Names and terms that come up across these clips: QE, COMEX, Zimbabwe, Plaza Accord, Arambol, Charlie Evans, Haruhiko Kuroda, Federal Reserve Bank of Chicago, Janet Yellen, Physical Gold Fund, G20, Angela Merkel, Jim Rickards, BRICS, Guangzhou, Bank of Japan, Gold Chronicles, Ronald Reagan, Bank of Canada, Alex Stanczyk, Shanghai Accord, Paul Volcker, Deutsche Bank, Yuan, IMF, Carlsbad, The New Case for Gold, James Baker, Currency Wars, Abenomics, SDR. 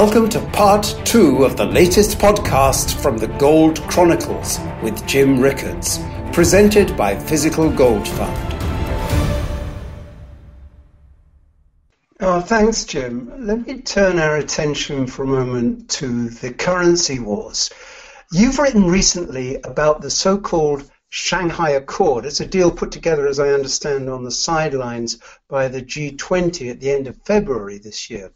Welcome to part 2 of the latest podcast from the Gold Chronicles with Jim Rickards, presented by Physical Gold Fund. Oh, thanks, Jim. Let me turn our attention for a moment to the currency wars. You've written recently about the so-called Shanghai Accord. It's a deal put together, as I understand, on the sidelines by the G20 at the end of February this year.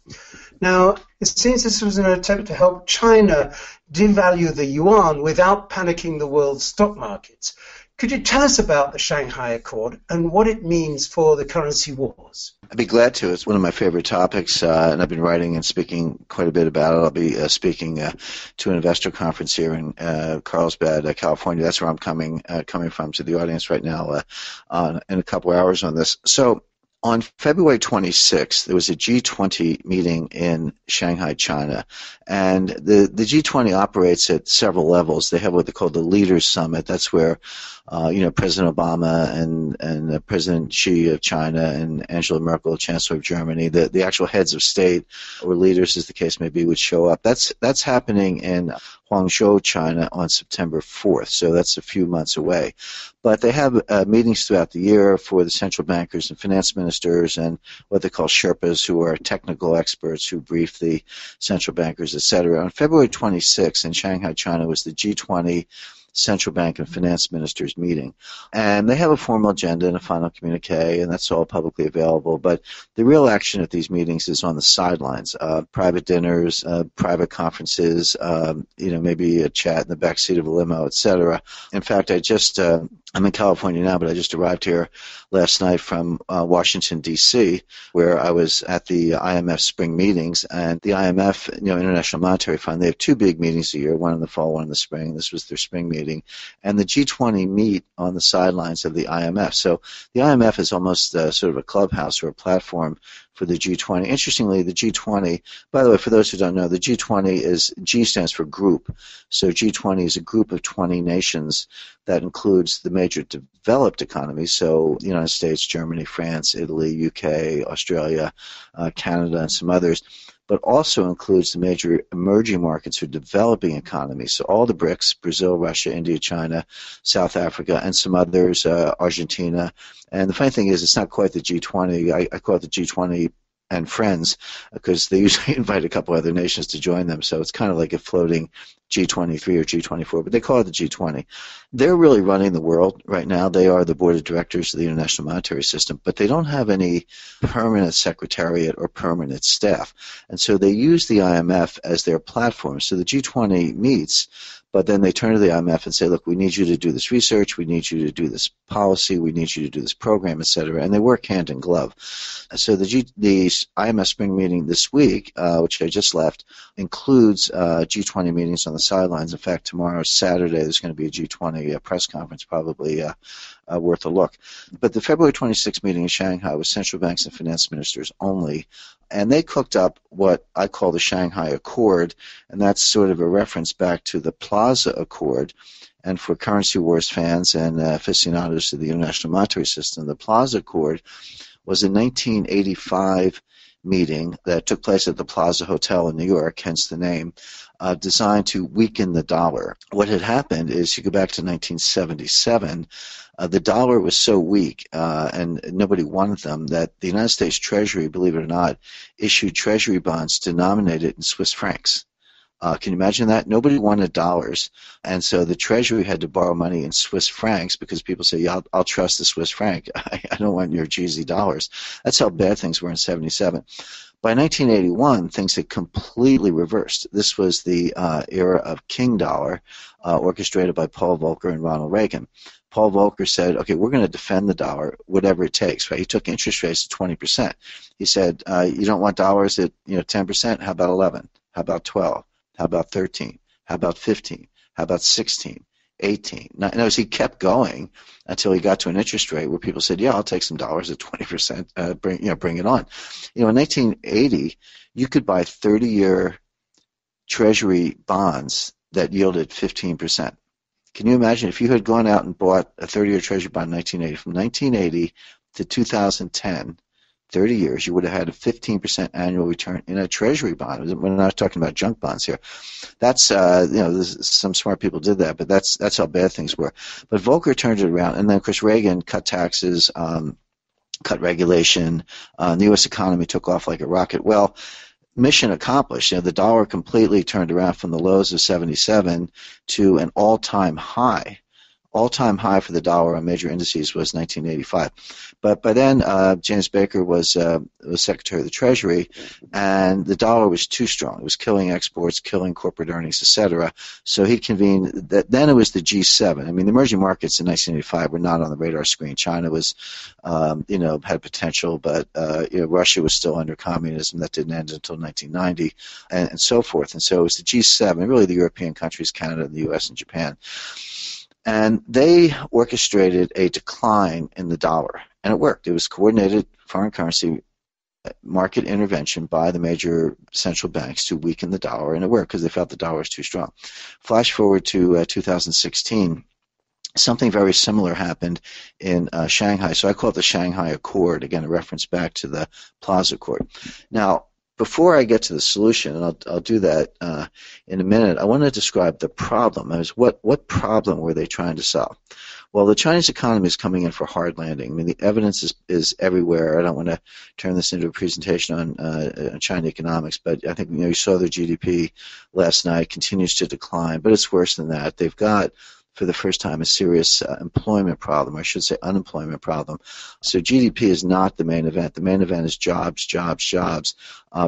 Now, it seems this was an attempt to help China devalue the yuan without panicking the world's stock markets. Could you tell us about the Shanghai Accord and what it means for the currency wars? I'd be glad to. It's one of my favorite topics, and I've been writing and speaking quite a bit about it. I'll be speaking to an investor conference here in Carlsbad, California. That's where I'm coming from to the audience right now in a couple hours on this. So on February 26th, there was a G20 meeting in Shanghai, China, and the G20 operates at several levels. They have what they call the Leaders Summit. That's where President Obama and President Xi of China and Angela Merkel, Chancellor of Germany, the actual heads of state or leaders, as the case may be, would show up. That's happening in Guangzhou, China, on September 4th, so that's a few months away. But they have meetings throughout the year for the central bankers and finance ministers and what they call Sherpas, who are technical experts who brief the central bankers, etc. On February 26th in Shanghai, China, was the G20 Central Bank and Finance Ministers meeting. And they have a formal agenda and a final communique, and that's all publicly available. But the real action at these meetings is on the sidelines, private dinners, private conferences, maybe a chat in the backseat of a limo, etc. In fact, I'm in California now, but I just arrived here last night from Washington, D.C., where I was at the IMF spring meetings. And the IMF, International Monetary Fund, they have two big meetings a year, one in the fall, one in the spring. This was their spring meeting. And the G20 meet on the sidelines of the IMF. So the IMF is almost sort of a clubhouse or a platform for the G20. Interestingly, the G20, by the way, for those who don't know, the G20 G stands for group. So G20 is a group of 20 nations that includes the major developed economies, so the United States, Germany, France, Italy, UK, Australia, Canada, and some others, but also includes the major emerging markets or developing economies. So all the BRICS, Brazil, Russia, India, China, South Africa, and some others, Argentina. And the funny thing is, it's not quite the G20. I call it the G20 and friends because they usually invite a couple other nations to join them. So it's kind of like a floating G23 or G24, but they call it the G20. They're really running the world right now. They are the board of directors of the International Monetary System, but they don't have any permanent secretariat or permanent staff. And so they use the IMF as their platform. So the G20 meets, but then they turn to the IMF and say, look, we need you to do this research, we need you to do this policy, we need you to do this program, etc. And they work hand in glove. So the IMF spring meeting this week, which I just left, includes G20 meetings on the sidelines. In fact, tomorrow, Saturday, there's going to be a G20 press conference, probably worth a look. But the February 26th meeting in Shanghai was central banks and finance ministers only, and they cooked up what I call the Shanghai Accord, and that's sort of a reference back to the Plaza Accord. And for Currency Wars fans and aficionados of the International Monetary System, the Plaza Accord was a 1985 meeting that took place at the Plaza Hotel in New York, hence the name, designed to weaken the dollar. What had happened is, you go back to 1977, the dollar was so weak and nobody wanted them that the United States Treasury, believe it or not, issued Treasury bonds denominated in Swiss francs. Can you imagine that? Nobody wanted dollars, and so the Treasury had to borrow money in Swiss francs because people say, yeah, I'll trust the Swiss franc. I don't want your GZ dollars. That's how bad things were in 77. By 1981, things had completely reversed. This was the era of King Dollar, orchestrated by Paul Volcker and Ronald Reagan. Paul Volcker said, okay, we're going to defend the dollar, whatever it takes. Right? He took interest rates to 20%. He said, you don't want dollars at 10%? How about 11? How about 12? How about 13? How about 15? How about 16? 18? Now, as he kept going until he got to an interest rate where people said, yeah, I'll take some dollars at 20%, bring it on. In 1980, you could buy 30-year Treasury bonds that yielded 15%. Can you imagine if you had gone out and bought a 30-year Treasury bond in 1980, from 1980 to 2010, 30 years, you would have had a 15% annual return in a treasury bond. We're not talking about junk bonds here. That's, you know, some smart people did that, but that's how bad things were. But Volcker turned it around, and then, of course, Reagan cut taxes, cut regulation. The U.S. economy took off like a rocket. Well, mission accomplished. You know, the dollar completely turned around from the lows of 77 to an all-time high. All-time high for the dollar on major indices was 1985. But by then, James Baker was Secretary of the Treasury, and the dollar was too strong. It was killing exports, killing corporate earnings, etc. So he convened that. Then it was the G7. I mean, the emerging markets in 1985 were not on the radar screen. China was, you know, had potential, but you know, Russia was still under communism. That didn't end until 1990, and so forth. And so it was the G7, really the European countries, Canada, the U.S., and Japan. And they orchestrated a decline in the dollar, and it worked. It was coordinated foreign currency market intervention by the major central banks to weaken the dollar, and it worked because they felt the dollar was too strong. Flash forward to 2016. Something very similar happened in Shanghai. So I call it the Shanghai Accord, again, a reference back to the Plaza Accord. Now, before I get to the solution, and I'll do that in a minute, I want to describe the problem. What problem were they trying to solve? Well, the Chinese economy is coming in for hard landing. I mean, the evidence is everywhere. I don't want to turn this into a presentation on China economics, but I think, you know, you saw their GDP last night continues to decline, but it's worse than that. They've got, for the first time, a serious employment problem, or I should say unemployment problem. So GDP is not the main event. The main event is jobs, jobs, jobs,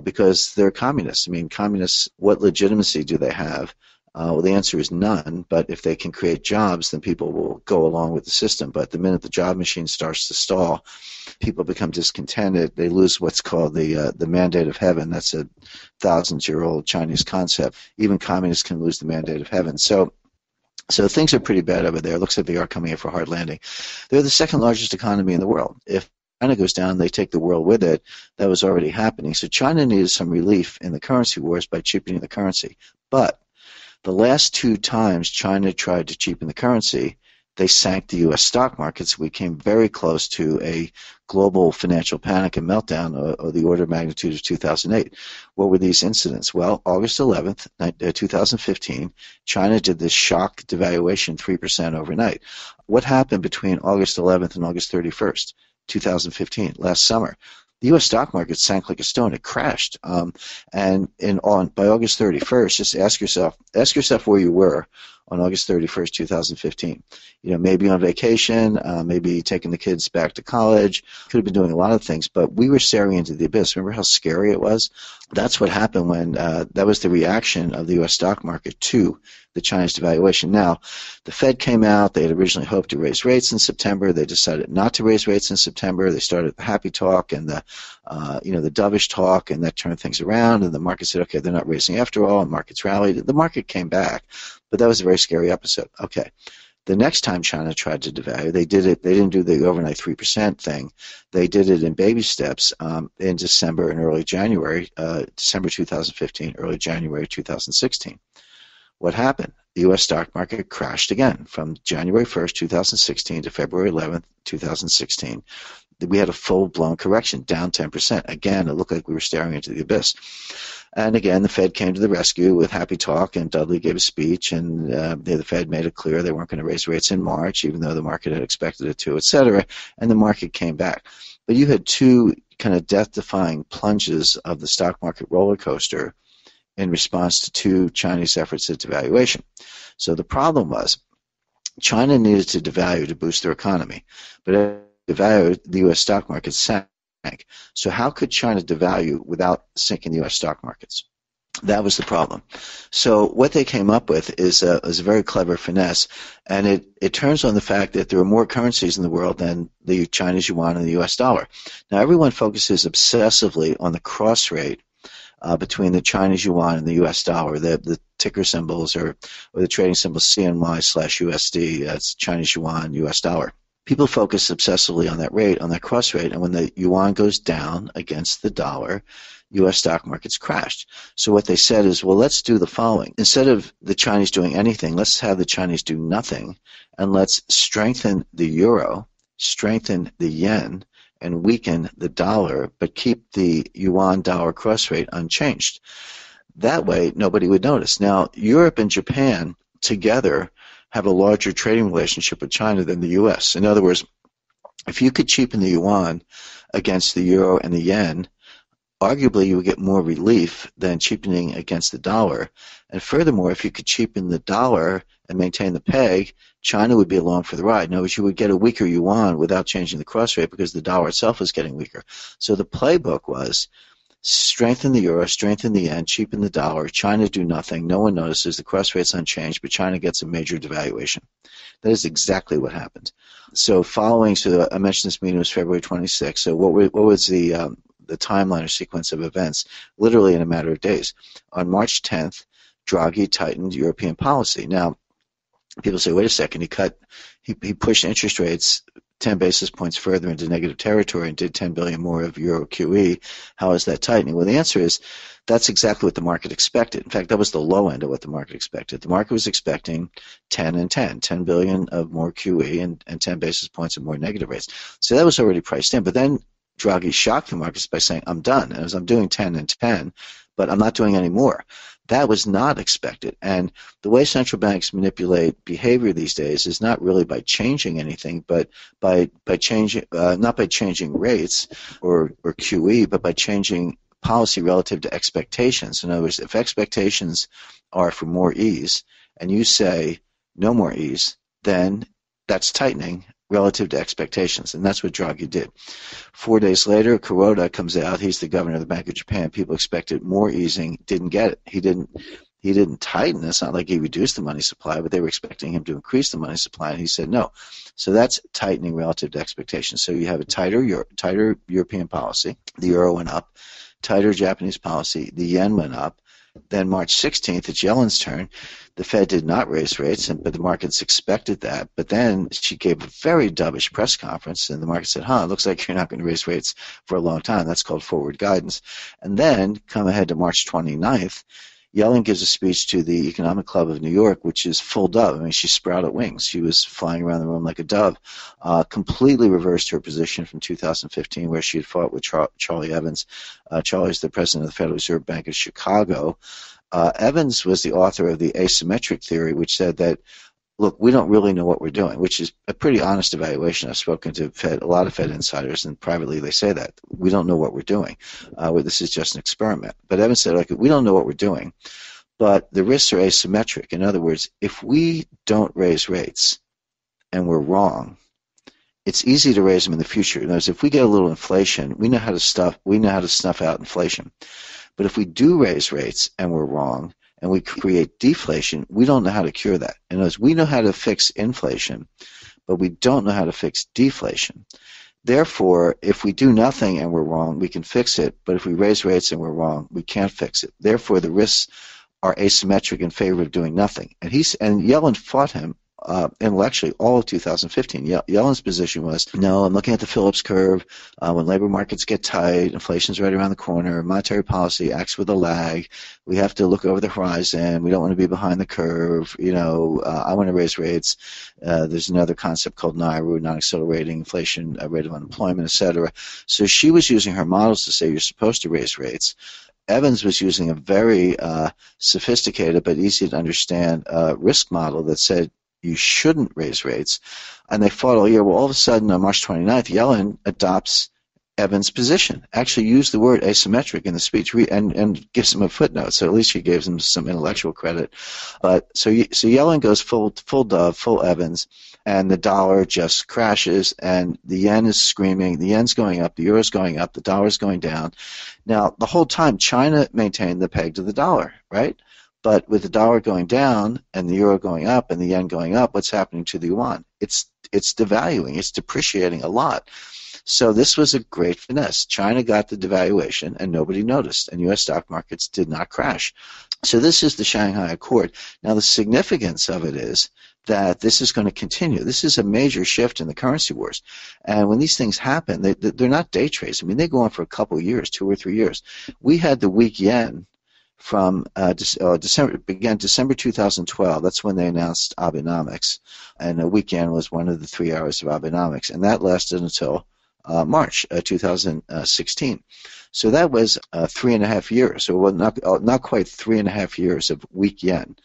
because they're communists. I mean, communists, what legitimacy do they have? Well, the answer is none, but if they can create jobs, then people will go along with the system. But the minute the job machine starts to stall, people become discontented. They lose what's called the mandate of heaven. That's a thousands-year-old Chinese concept. Even communists can lose the mandate of heaven. So things are pretty bad over there. It looks like they are coming in for a hard landing. They're the second largest economy in the world. If China goes down, they take the world with it. That was already happening. So China needed some relief in the currency wars by cheapening the currency. But the last two times China tried to cheapen the currency, they sank the U.S. stock markets. We came very close to a global financial panic and meltdown of the order of magnitude of 2008. What were these incidents? Well, August 11th, 2015, China did this shock devaluation 3% overnight. What happened between August 11th and August 31st, 2015, last summer? The U.S. stock market sank like a stone. It crashed. And by August 31st, just ask yourself where you were on August 31st, 2015. You know, maybe on vacation, maybe taking the kids back to college. Could have been doing a lot of things, but we were staring into the abyss. Remember how scary it was? That's what happened when that was the reaction of the U.S. stock market to the Chinese devaluation. Now, the Fed came out. They had originally hoped to raise rates in September. They decided not to raise rates in September. They started the happy talk and the, you know, the dovish talk, and that turned things around. And the market said, okay, they're not raising after all. And markets rallied. The market came back, but that was a very scary episode. Okay. The next time China tried to devalue, they did it. They didn't do the overnight 3% thing. They did it in baby steps in December and early January, December 2015, early January 2016. What happened? The U.S. stock market crashed again from January 1st, 2016 to February 11th, 2016. We had a full-blown correction, down 10%. Again, it looked like we were staring into the abyss. And again, the Fed came to the rescue with happy talk, and Dudley gave a speech, and the Fed made it clear they weren't going to raise rates in March, even though the market had expected it to, etc., and the market came back. But you had two kind of death-defying plunges of the stock market roller coaster in response to two Chinese efforts at devaluation. So the problem was China needed to devalue to boost their economy, but as it devalued, the U.S. stock market sank. So how could China devalue without sinking the U.S. stock markets? That was the problem. So what they came up with is a very clever finesse, and it turns on the fact that there are more currencies in the world than the Chinese yuan and the U.S. dollar. Now, everyone focuses obsessively on the cross rate between the Chinese yuan and the U.S. dollar. The ticker symbols or the trading symbol CNY/USD, that's Chinese yuan, U.S. dollar. People focus obsessively on that rate, on that cross rate, and when the yuan goes down against the dollar, U.S. stock markets crashed. So what they said is, well, let's do the following. Instead of the Chinese doing anything, let's have the Chinese do nothing, and let's strengthen the euro, strengthen the yen, and weaken the dollar but keep the yuan-dollar cross rate unchanged. That way, nobody would notice. Now, Europe and Japan together have a larger trading relationship with China than the U.S. In other words, if you could cheapen the yuan against the euro and the yen, arguably you would get more relief than cheapening against the dollar. And furthermore, if you could cheapen the dollar and maintain the peg, China would be along for the ride. In other words, you would get a weaker yuan without changing the cross rate because the dollar itself is getting weaker. So the playbook was strengthen the euro, strengthen the yen, cheapen the dollar, China do nothing, no one notices, the cross rate's unchanged, but China gets a major devaluation. That is exactly what happened. So following, so I mentioned this meeting was February 26th, so what was the timeline or sequence of events? Literally in a matter of days. On March 10th, Draghi tightened European policy. Now, people say, wait a second, he pushed interest rates 10 basis points further into negative territory and did 10 billion more of Euro QE. How is that tightening? Well, the answer is that's exactly what the market expected. In fact, that was the low end of what the market expected. The market was expecting 10 and 10, 10 billion of more QE and 10 basis points of more negative rates. So that was already priced in. But then Draghi shocked the markets by saying, I'm done. And as I'm doing 10 and 10, but I'm not doing any more. That was not expected. And the way central banks manipulate behavior these days is not really by changing anything, but by changing not by changing rates or QE, but by changing policy relative to expectations. In other words, if expectations are for more ease and you say no more ease, then that's tightening relative to expectations, and that's what Draghi did. 4 days later, Kuroda comes out. He's the governor of the Bank of Japan. People expected more easing, didn't get it. He didn't tighten. It's not like he reduced the money supply, but they were expecting him to increase the money supply, and he said no. So that's tightening relative to expectations. So you have a tighter European policy. The euro went up. Tighter Japanese policy. The yen went up. Then March 16th, it's Yellen's turn. The Fed did not raise rates, but the markets expected that. But then she gave a very dovish press conference, and the market said, it looks like you're not going to raise rates for a long time. That's called forward guidance. And then come ahead to March 29th, Yellen gives a speech to the Economic Club of New York, which is full dove. I mean, she sprouted wings. She was flying around the room like a dove, completely reversed her position from 2015 where she had fought with Charlie Evans. Charlie's the president of the Federal Reserve Bank of Chicago. Evans was the author of the asymmetric theory, which said that, look, we don't really know what we're doing, which is a pretty honest evaluation. I've spoken to a lot of Fed insiders, and privately they say that. We don't know what we're doing. This is just an experiment. But Evans said, look, we don't know what we're doing, but the risks are asymmetric. In other words, if we don't raise rates and we're wrong, it's easy to raise them in the future. In other words, if we get a little inflation, we know how to snuff out inflation. But if we do raise rates and we're wrong, and we create deflation, we don't know how to cure that. In other words, we know how to fix inflation, but we don't know how to fix deflation. Therefore, if we do nothing and we're wrong, we can fix it, but if we raise rates and we're wrong, we can't fix it. Therefore, the risks are asymmetric in favor of doing nothing. And Yellen fought him intellectually all of 2015. Yellen's position was, no, I'm looking at the Phillips curve. When labor markets get tight, inflation's right around the corner, monetary policy acts with a lag. We have to look over the horizon. We don't want to be behind the curve. I want to raise rates. There's another concept called NIRU, non-accelerating inflation, rate of unemployment, etc. So she was using her models to say you're supposed to raise rates. Evans was using a very sophisticated but easy to understand risk model that said you shouldn't raise rates, and they fought all year. Well, all of a sudden, on March 29th, Yellen adopts Evans' position, actually used the word asymmetric in the speech and gives him a footnote, so at least she gave him some intellectual credit. But so Yellen goes full dove, full Evans, and the dollar just crashes, and the yen is screaming. The yen's going up, the euro's going up, the dollar's going down. Now, the whole time, China maintained the peg to the dollar, right? But with the dollar going down and the euro going up and the yen going up, what's happening to the yuan? It's devaluing. It's depreciating a lot. So this was a great finesse. China got the devaluation and nobody noticed, and U.S. stock markets did not crash. So this is the Shanghai Accord. Now, the significance of it is that this is going to continue. This is a major shift in the currency wars. And when these things happen, they're not day trades. I mean, they go on for a couple of years, 2 or 3 years. We had the weak yen from December 2012. That's when they announced Abenomics, and a weekend was one of the 3 hours of Abenomics, and that lasted until March 2016. So that was 3.5 years. So not quite 3.5 years of weak yen.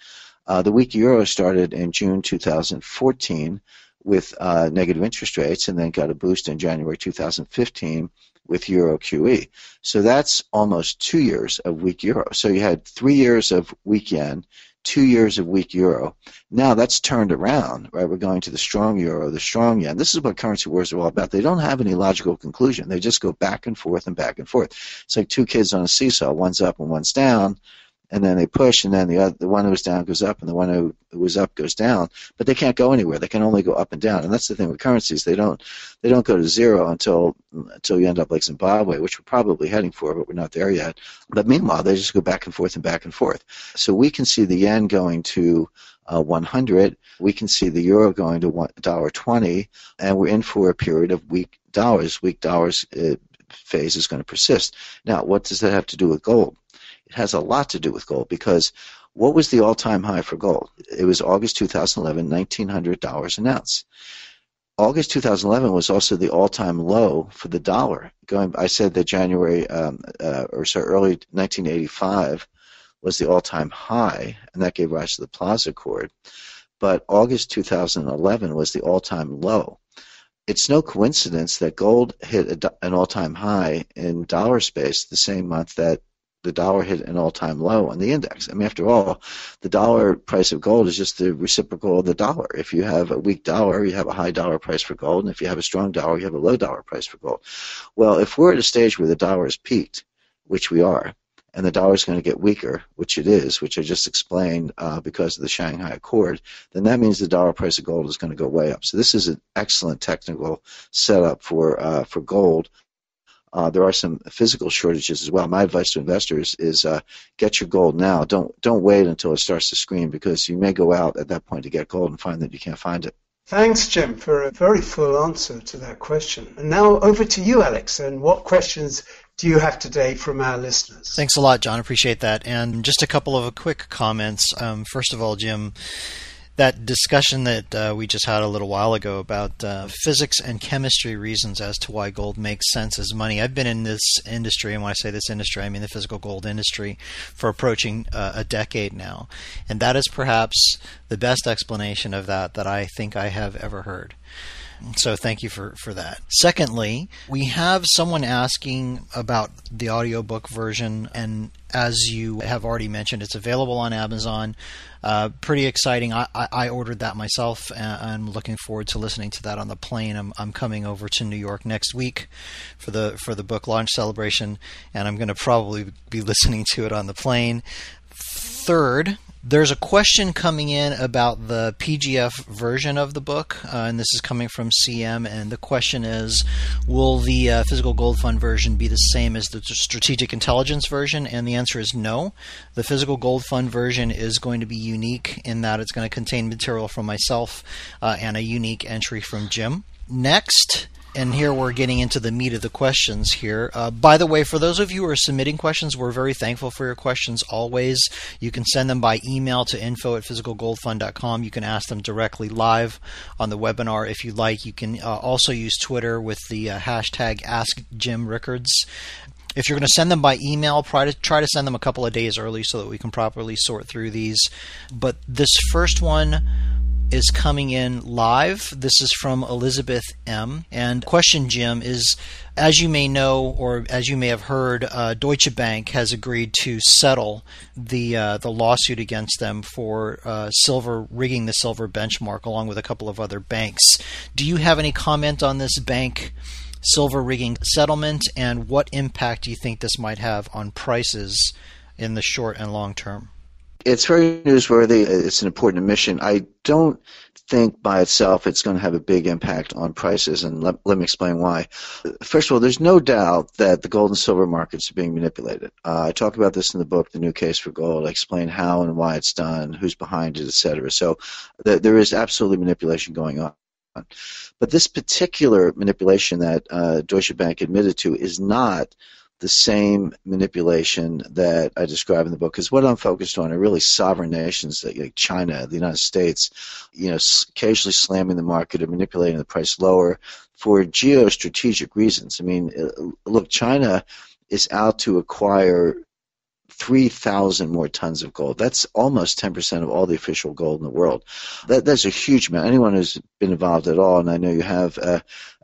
The weak euro started in June 2014 with negative interest rates, and then got a boost in January 2015 with euro QE. So that's almost 2 years of weak euro. So you had 3 years of weak yen, 2 years of weak euro. Now that's turned around, right? We're going to the strong euro, the strong yen. This is what currency wars are all about. They don't have any logical conclusion. They just go back and forth and back and forth. It's like two kids on a seesaw. One's up and one's down, and then they push, and then the one who was down goes up, and the one who was up goes down. But they can't go anywhere. They can only go up and down. And that's the thing with currencies. They don't go to zero until you end up like Zimbabwe, which we're probably heading for, but we're not there yet. But meanwhile, they just go back and forth and back and forth. So we can see the yen going to 100. We can see the euro going to $1.20, and we're in for a period of weak dollars. Weak dollars phase is going to persist. Now, what does that have to do with gold? It has a lot to do with gold, because what was the all-time high for gold? It was August 2011, $1,900 an ounce. August 2011 was also the all-time low for the dollar. I said that early 1985 was the all-time high, and that gave rise to the Plaza Accord. But August 2011 was the all-time low. It's no coincidence that gold hit an all-time high in dollar space the same month that the dollar hit an all-time low on the index. I mean, after all, the dollar price of gold is just the reciprocal of the dollar. If you have a weak dollar, you have a high dollar price for gold, and if you have a strong dollar, you have a low dollar price for gold. Well, if we're at a stage where the dollar is peaked, which we are, and the dollar is going to get weaker, which it is, which I just explained because of the Shanghai Accord, then that means the dollar price of gold is going to go way up. So this is an excellent technical setup for gold. There are some physical shortages as well. My advice to investors is get your gold now. Don't wait until it starts to scream, because you may go out at that point to get gold and find that you can't find it. Thanks, Jim, for a very full answer to that question. And now over to you, Alex, and what questions do you have today from our listeners? Thanks a lot, John. I appreciate that. And just a couple of quick comments. First of all, Jim, that discussion that we just had a little while ago about physics and chemistry reasons as to why gold makes sense as money. I've been in this industry, and when I say this industry, I mean the physical gold industry, for approaching a decade now. And that is perhaps the best explanation of that I think I have ever heard. So thank you for that. Secondly, we have someone asking about the audiobook version, and as you have already mentioned, it's available on Amazon. Pretty exciting. I ordered that myself, and I'm looking forward to listening to that on the plane. I'm coming over to New York next week for the book launch celebration, and I'm going to probably be listening to it on the plane. Third, there's a question coming in about the PGF version of the book, and this is coming from CM, and the question is, will the Physical Gold Fund version be the same as the Strategic Intelligence version? And the answer is no. The Physical Gold Fund version is going to be unique in that it's going to contain material from myself and a unique entry from Jim. Next, and here we're getting into the meat of the questions here. By the way, for those of you who are submitting questions, we're very thankful for your questions always. You can send them by email to info@physicalgoldfund.com. You can ask them directly live on the webinar if you like. You can also use Twitter with the hashtag AskJimRickards. If you're going to send them by email, try to send them a couple of days early so that we can properly sort through these. But this first one is coming in live. This is from Elizabeth M. And question, Jim, is, as you may know, or as you may have heard, Deutsche Bank has agreed to settle the lawsuit against them for rigging the silver benchmark, along with a couple of other banks. Do you have any comment on this bank silver rigging settlement, and what impact do you think this might have on prices in the short and long term? It's very newsworthy. It's an important admission. I don't think by itself it's going to have a big impact on prices, and let me explain why. First of all, there's no doubt that the gold and silver markets are being manipulated. I talk about this in the book, The New Case for Gold. I explain how and why it's done, who's behind it, etc. So there is absolutely manipulation going on. But this particular manipulation that Deutsche Bank admitted to is not the same manipulation that I describe in the book, because what I'm focused on are really sovereign nations like China, the United States, occasionally slamming the market or manipulating the price lower for geostrategic reasons. I mean, look, China is out to acquire 3,000 more tons of gold. That's almost 10% of all the official gold in the world. That's a huge amount. Anyone who's been involved at all, and I know you have,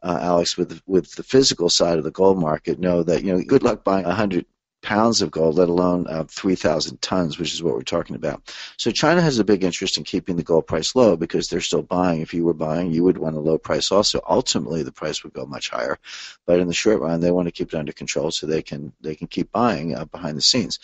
Alex, with the physical side of the gold market, know that, you know, good luck buying 100 pounds of gold, let alone 3,000 tons, which is what we're talking about. So China has a big interest in keeping the gold price low because they're still buying. If you were buying, you would want a low price also. Ultimately, the price would go much higher, but in the short run, they want to keep it under control so they can keep buying behind the scenes.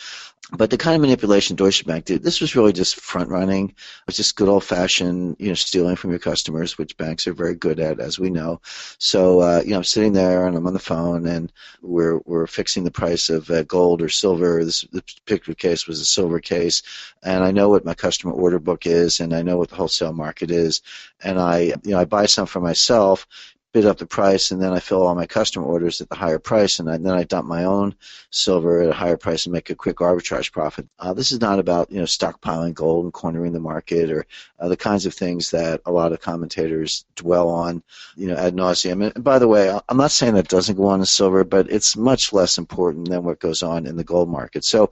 But the kind of manipulation Deutsche Bank did, this was really just front-running. It was just good old-fashioned, you know, stealing from your customers, which banks are very good at, as we know. So, you know, I'm sitting there and I'm on the phone and we're fixing the price of gold or silver. The particular case was a silver case, and I know what my customer order book is, and I know what the wholesale market is, and I buy some for myself, bid up the price, and then I fill all my customer orders at the higher price, and then I dump my own silver at a higher price and make a quick arbitrage profit. This is not about, you know, stockpiling gold and cornering the market or the kinds of things that a lot of commentators dwell on, you know, ad nauseum. And by the way, I'm not saying that doesn't go on in silver, but it's much less important than what goes on in the gold market. So,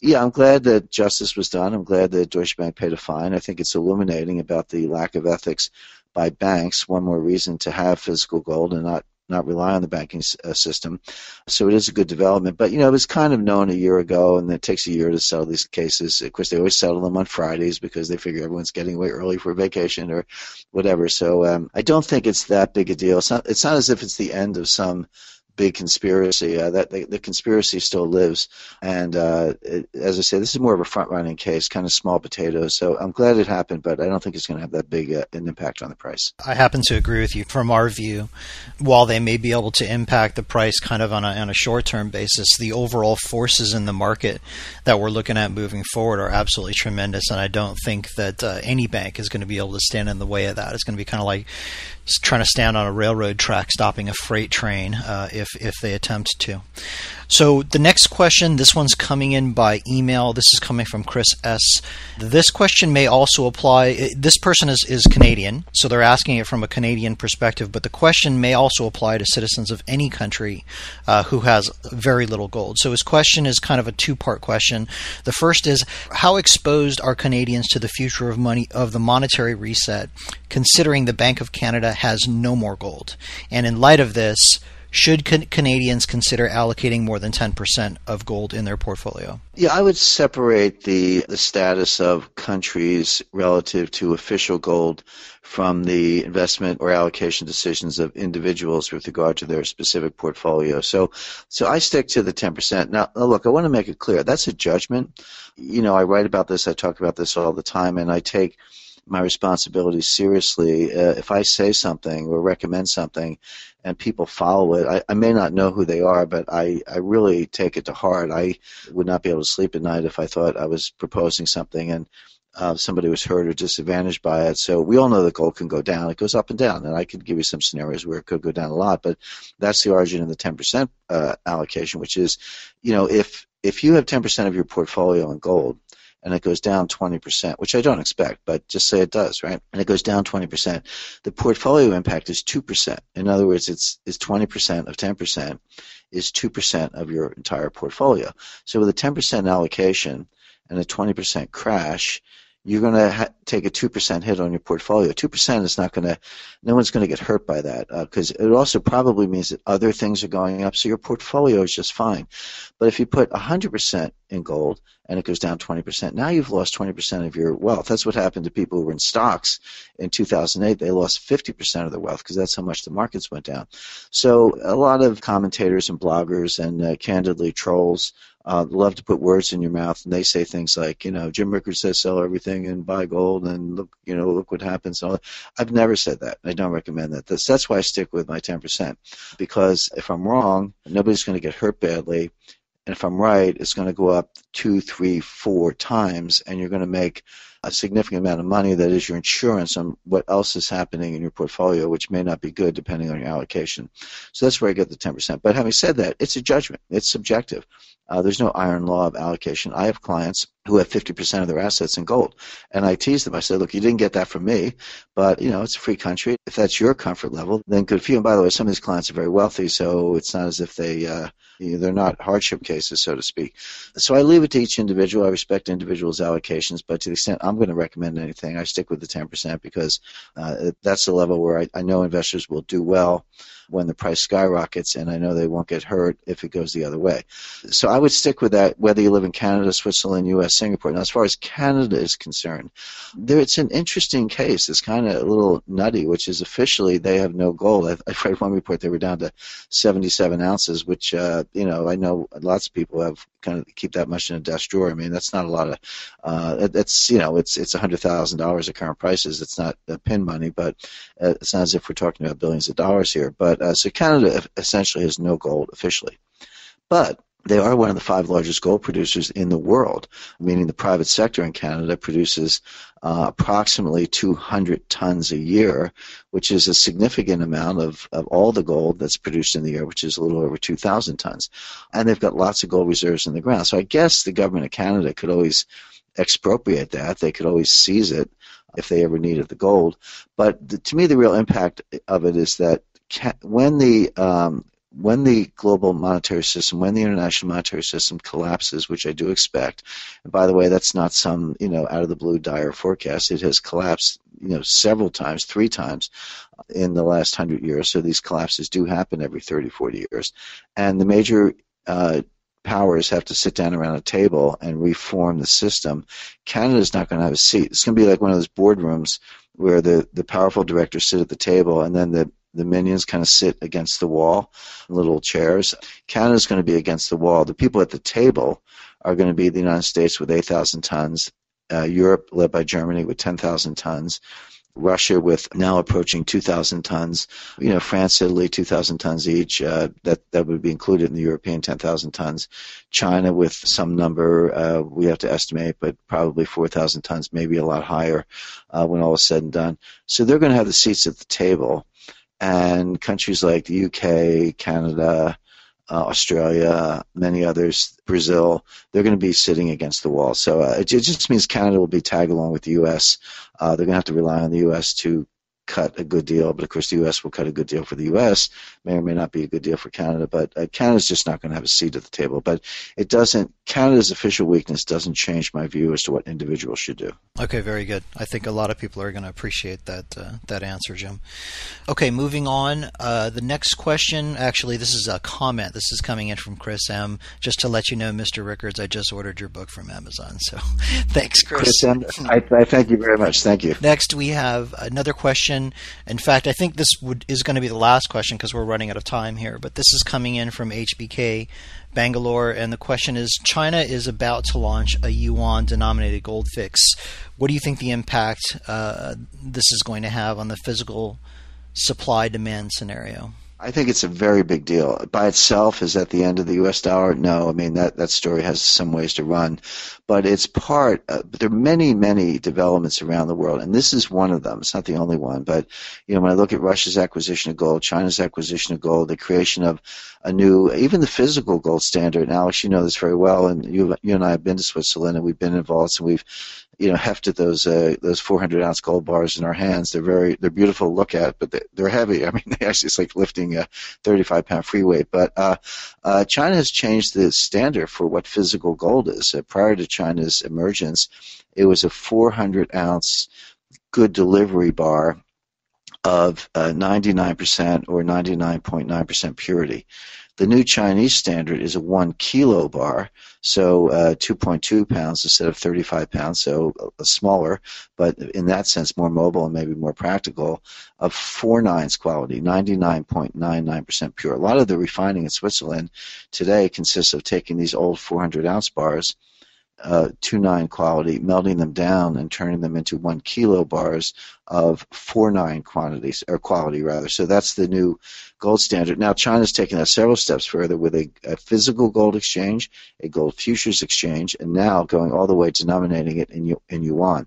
yeah, I'm glad that justice was done. I'm glad that Deutsche Bank paid a fine. I think it's illuminating about the lack of ethics by banks, one more reason to have physical gold and not rely on the banking system. So it is a good development. But, you know, it was kind of known a year ago, and it takes a year to settle these cases. Of course, they always settle them on Fridays because they figure everyone's getting away early for vacation or whatever. So I don't think it's that big a deal. It's not as if it's the end of some big conspiracy. The conspiracy still lives. And as I say, this is more of a front-running case, kind of small potatoes. So I'm glad it happened, but I don't think it's going to have that big an impact on the price. I happen to agree with you. From our view, while they may be able to impact the price kind of on a short-term basis, the overall forces in the market that we're looking at moving forward are absolutely tremendous. And I don't think that any bank is going to be able to stand in the way of that. It's going to be kind of like trying to stand on a railroad track stopping a freight train if they attempt to. So the next question, this one's coming in by email. This is coming from Chris S. This question may also apply. This person is Canadian, so they're asking it from a Canadian perspective, but the question may also apply to citizens of any country who has very little gold. So his question is kind of a two-part question. The first is, how exposed are Canadians to the future of money of the monetary reset, considering the Bank of Canada has no more gold? And in light of this, should Canadians consider allocating more than 10% of gold in their portfolio? Yeah, I would separate the status of countries relative to official gold from the investment or allocation decisions of individuals with regard to their specific portfolio. So I stick to the 10%. Now, look, I want to make it clear. That's a judgment. You know, I write about this. I talk about this all the time, and I take my responsibility seriously. If I say something or recommend something and people follow it, I may not know who they are, but I really take it to heart. I would not be able to sleep at night if I thought I was proposing something and somebody was hurt or disadvantaged by it. So we all know that gold can go down. It goes up and down, and I could give you some scenarios where it could go down a lot, but that's the origin of the 10% allocation, which is, you know, if you have 10% of your portfolio in gold, and it goes down 20%, which I don't expect, but just say it does, right? And it goes down 20%. The portfolio impact is 2%. In other words, it's 20% of 10% is 2% of your entire portfolio. So with a 10% allocation and a 20% crash, you're going to take a 2% hit on your portfolio. 2% is not going to – no one's going to get hurt by that because it also probably means that other things are going up, so your portfolio is just fine. But if you put 100% in gold and it goes down 20%, now you've lost 20% of your wealth. That's what happened to people who were in stocks in 2008. They lost 50% of their wealth because that's how much the markets went down. So a lot of commentators and bloggers and candidly trolls love to put words in your mouth, and they say things like, you know, Jim Rickards says sell everything and buy gold and look, you know, look what happens. And all that. I've never said that. I don't recommend that. That's why I stick with my 10% because if I'm wrong, nobody's going to get hurt badly, and if I'm right, it's going to go up two, three, four times, and you're going to make a significant amount of money that is your insurance on what else is happening in your portfolio, which may not be good depending on your allocation. So that's where I get the 10%. But having said that, it's a judgment. It's subjective. There's no iron law of allocation. I have clients who have 50% of their assets in gold, and I tease them. I say, look, you didn't get that from me, but, you know, it's a free country. If that's your comfort level, then good for you. And by the way, some of these clients are very wealthy, so it's not as if they, they're not hardship cases, so to speak. So I leave it to each individual. I respect individuals' allocations, but to the extent I'm going to recommend anything, I stick with the 10% because that's the level where I know investors will do well when the price skyrockets, and I know they won't get hurt if it goes the other way. So I would stick with that whether you live in Canada, Switzerland, U.S., Singapore. Now, as far as Canada is concerned, it's an interesting case. It's kind of a little nutty, which is officially they have no gold. I've read one report they were down to 77 ounces, which, you know, I know lots of people have kind of keep that much in a desk drawer. I mean, that's not a lot of, that's, you know, it's $100,000 at current prices. It's not pin money, but it's not as if we're talking about billions of dollars here. But so Canada essentially has no gold officially. But they are one of the 5 largest gold producers in the world, meaning the private sector in Canada produces approximately 200 tons a year, which is a significant amount of all the gold that's produced in the year, which is a little over 2,000 tons. And they've got lots of gold reserves in the ground. So I guess the government of Canada could always expropriate that. They could always seize it if they ever needed the gold. But to me, the real impact of it is that when the global monetary system, when the international monetary system collapses, which I do expect, and by the way, that's not some, you know, out of the blue dire forecast. It has collapsed, you know, several times, 3 times in the last 100 years. So these collapses do happen every 30, 40 years. And the major powers have to sit down around a table and reform the system. Canada's not going to have a seat. It's going to be like one of those boardrooms where the powerful directors sit at the table and then the minions kind of sit against the wall in little chairs. Canada's going to be against the wall. The people at the table are going to be the United States with 8,000 tons, Europe led by Germany with 10,000 tons, Russia with now approaching 2,000 tons, you know, France, Italy, 2,000 tons each. That would be included in the European 10,000 tons. China with some number, we have to estimate, but probably 4,000 tons, maybe a lot higher when all is said and done. So they're going to have the seats at the table. And countries like the UK, Canada, Australia, many others, Brazil, they're going to be sitting against the wall. So it just means Canada will be tag along with the U.S. They're going to have to rely on the U.S. to cut a good deal. But, of course, the U.S. will cut a good deal for the U.S. May or may not be a good deal for Canada. But Canada's just not going to have a seat at the table. But it doesn't – Canada's official weakness doesn't change my view as to what individuals should do. Okay, very good. I think a lot of people are going to appreciate that answer, Jim. Okay, moving on. The next question – actually, this is a comment. This is coming in from Chris M. Just to let you know, Mr. Rickards, I just ordered your book from Amazon. So thanks, Chris. Chris M., I thank you very much. Thank you. Next, we have another question. In fact, I think this is going to be the last question because we're running out of time here. But this is coming in from HBK Bangalore, and the question is, China is about to launch a yuan-denominated gold fix. What do you think the impact this is going to have on the physical supply-demand scenario? I think it's a very big deal. By itself, is that the end of the U.S. dollar? No. I mean, that story has some ways to run. But it's part – there are many, many developments around the world, and this is one of them. It's not the only one. But, you know, when I look at Russia's acquisition of gold, China's acquisition of gold, the creation of a new – even the physical gold standard. And, Alex, you know this very well, and you and I have been to Switzerland, and we've been involved, and we've – you know, hefted those 400-ounce gold bars in our hands. They're beautiful to look at, but they're heavy. I mean, it's like lifting a 35-pound free weight. But China has changed the standard for what physical gold is. Prior to China's emergence, it was a 400-ounce good delivery bar of 99% or 99.9% purity. The new Chinese standard is a 1 kilo bar, so 2.2 pounds instead of 35 pounds, so smaller, but in that sense more mobile and maybe more practical, of 4/9 quality, 99.99% pure. A lot of the refining in Switzerland today consists of taking these old 400-ounce bars, 2.9 quality, melting them down and turning them into 1 kilo bars of 4.9 quantities, or quality rather. So that's the new gold standard. Now China's taken that several steps further with a physical gold exchange, a gold futures exchange, and now going all the way to denominating it in yuan.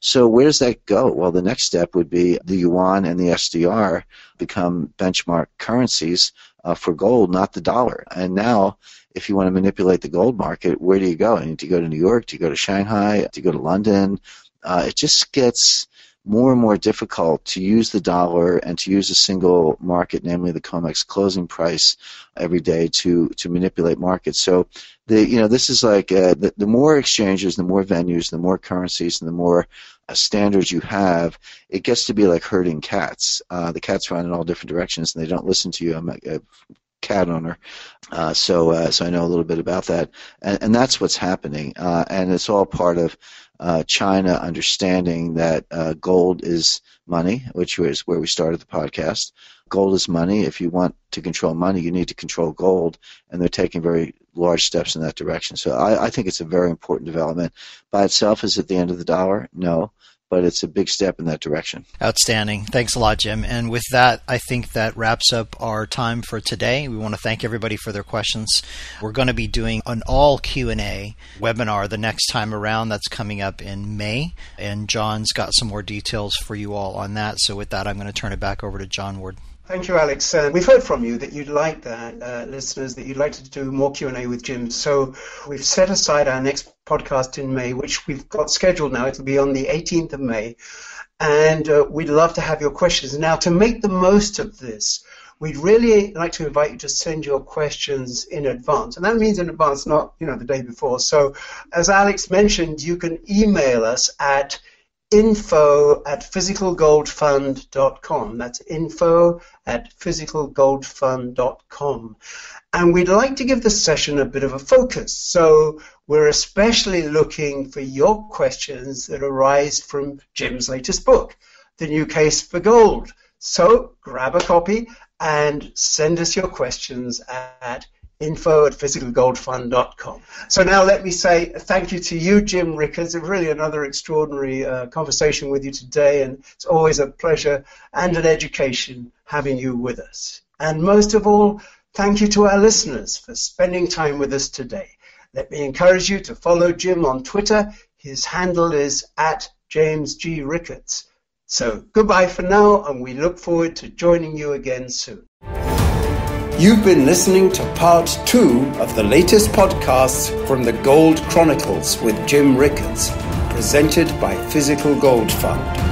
So where does that go? Well, the next step would be the yuan and the SDR become benchmark currencies for gold, not the dollar. And now, if you want to manipulate the gold market, where do you go? You need to go to New York, do you go to Shanghai, do you go to London? It just gets more and more difficult to use the dollar and to use a single market, namely the COMEX closing price every day to manipulate markets. So, this is like the more exchanges, the more venues, the more currencies, and the more standards you have, it gets to be like herding cats. The cats run in all different directions, and they don't listen to you. I'm a cat owner, so I know a little bit about that. And that's what's happening, and it's all part of China understanding that gold is money, which is where we started the podcast. Gold is money. If you want to control money, you need to control gold, and they're taking very large steps in that direction. So I think it's a very important development. By itself, is it the end of the dollar? No. But it's a big step in that direction. Outstanding. Thanks a lot, Jim. And with that, I think that wraps up our time for today. We want to thank everybody for their questions. We're going to be doing an all Q&A webinar the next time around. That's coming up in May. And John's got some more details for you all on that. So with that, I'm going to turn it back over to John Ward. Thank you, Alex. We've heard from you that you'd like that, listeners, that you'd like to do more Q&A with Jim. So we've set aside our next podcast in May, which we've got scheduled now. It'll be on the 18th of May. And we'd love to have your questions. Now, to make the most of this, we'd really like to invite you to send your questions in advance. And that means in advance, not, the day before. So as Alex mentioned, you can email us at info@physicalgoldfund.com. That's info@physicalgoldfund.com. And we'd like to give this session a bit of a focus. So we're especially looking for your questions that arise from Jim's latest book, The New Case for Gold. So grab a copy and send us your questions at info@physicalgoldfund.com. So now let me say thank you to you, Jim Rickards. It's really another extraordinary conversation with you today, and it's always a pleasure and an education having you with us. And most of all, thank you to our listeners for spending time with us today. Let me encourage you to follow Jim on Twitter. His handle is @JamesGRickards. So goodbye for now, and we look forward to joining you again soon. You've been listening to part 2 of the latest podcasts from the Gold Chronicles with Jim Rickards, presented by Physical Gold Fund.